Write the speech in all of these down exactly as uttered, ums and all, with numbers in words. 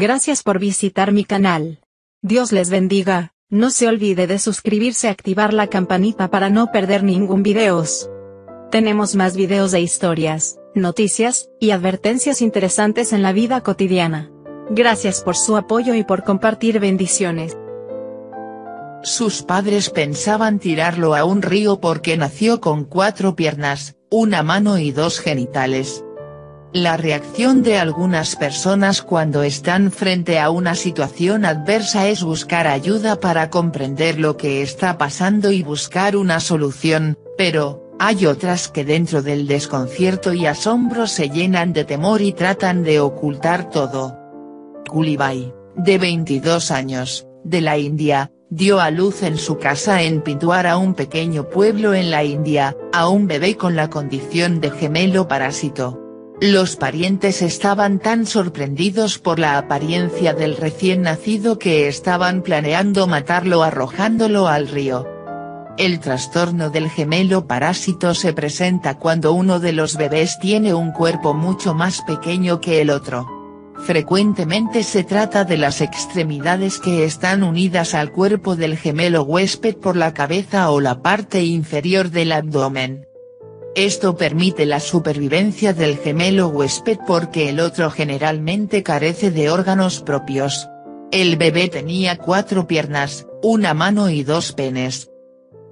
Gracias por visitar mi canal. Dios les bendiga, no se olvide de suscribirse y activar la campanita para no perder ningún video. Tenemos más videos de historias, noticias, y advertencias interesantes en la vida cotidiana. Gracias por su apoyo y por compartir. Bendiciones. Sus padres pensaban tirarlo a un río porque nació con cuatro piernas, una mano y dos genitales. La reacción de algunas personas cuando están frente a una situación adversa es buscar ayuda para comprender lo que está pasando y buscar una solución, pero hay otras que dentro del desconcierto y asombro se llenan de temor y tratan de ocultar todo. Kulibai, de veintidós años, de la India, dio a luz en su casa en Pituar, un pequeño pueblo en la India, a un bebé con la condición de gemelo parásito. Los parientes estaban tan sorprendidos por la apariencia del recién nacido que estaban planeando matarlo arrojándolo al río. El trastorno del gemelo parásito se presenta cuando uno de los bebés tiene un cuerpo mucho más pequeño que el otro. Frecuentemente se trata de las extremidades que están unidas al cuerpo del gemelo huésped por la cabeza o la parte inferior del abdomen. Esto permite la supervivencia del gemelo huésped porque el otro generalmente carece de órganos propios. El bebé tenía cuatro piernas, una mano y dos penes.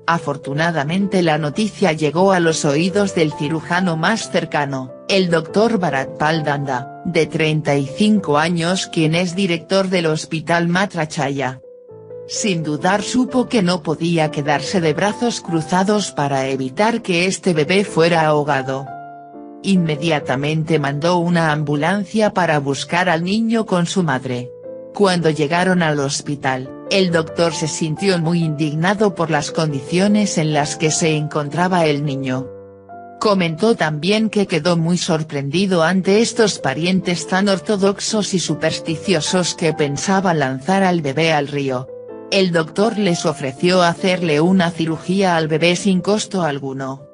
Afortunadamente la noticia llegó a los oídos del cirujano más cercano, el doctor Bharatpal Danda, de treinta y cinco años, quien es director del hospital Matrachaya. Sin dudar supo que no podía quedarse de brazos cruzados para evitar que este bebé fuera ahogado. Inmediatamente mandó una ambulancia para buscar al niño con su madre. Cuando llegaron al hospital, el doctor se sintió muy indignado por las condiciones en las que se encontraba el niño. Comentó también que quedó muy sorprendido ante estos parientes tan ortodoxos y supersticiosos que pensaban lanzar al bebé al río. El doctor les ofreció hacerle una cirugía al bebé sin costo alguno.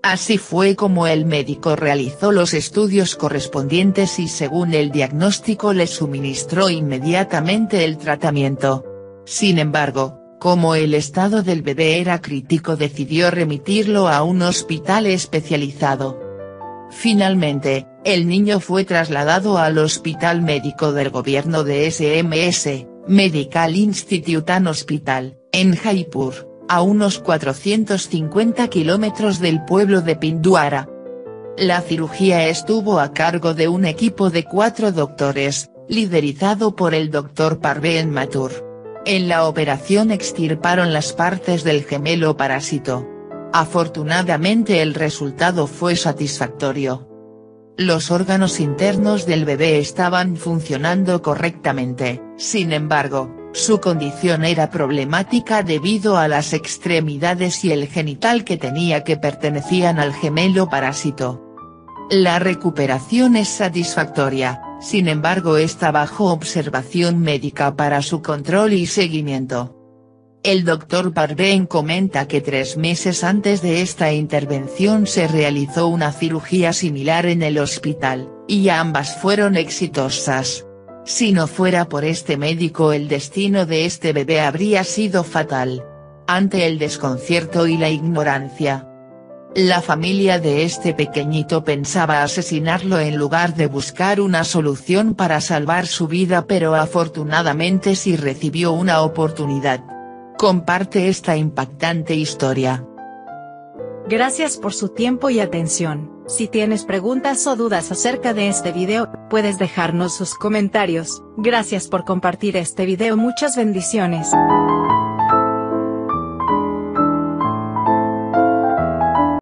Así fue como el médico realizó los estudios correspondientes y según el diagnóstico le suministró inmediatamente el tratamiento. Sin embargo, como el estado del bebé era crítico, decidió remitirlo a un hospital especializado. Finalmente, el niño fue trasladado al Hospital Médico del Gobierno de S M S. Medical Institute and Hospital, en Jaipur, a unos cuatrocientos cincuenta kilómetros del pueblo de Pindwara. La cirugía estuvo a cargo de un equipo de cuatro doctores, liderizado por el doctor Parvén Mathur. En la operación extirparon las partes del gemelo parásito. Afortunadamente el resultado fue satisfactorio. Los órganos internos del bebé estaban funcionando correctamente, sin embargo, su condición era problemática debido a las extremidades y el genital que tenía que pertenecían al gemelo parásito. La recuperación es satisfactoria, sin embargo está bajo observación médica para su control y seguimiento. El doctor Parvén comenta que tres meses antes de esta intervención se realizó una cirugía similar en el hospital, y ambas fueron exitosas. Si no fuera por este médico, el destino de este bebé habría sido fatal. Ante el desconcierto y la ignorancia, la familia de este pequeñito pensaba asesinarlo en lugar de buscar una solución para salvar su vida, pero afortunadamente sí recibió una oportunidad. Comparte esta impactante historia. Gracias por su tiempo y atención. Si tienes preguntas o dudas acerca de este video, puedes dejarnos sus comentarios. Gracias por compartir este video. Muchas bendiciones.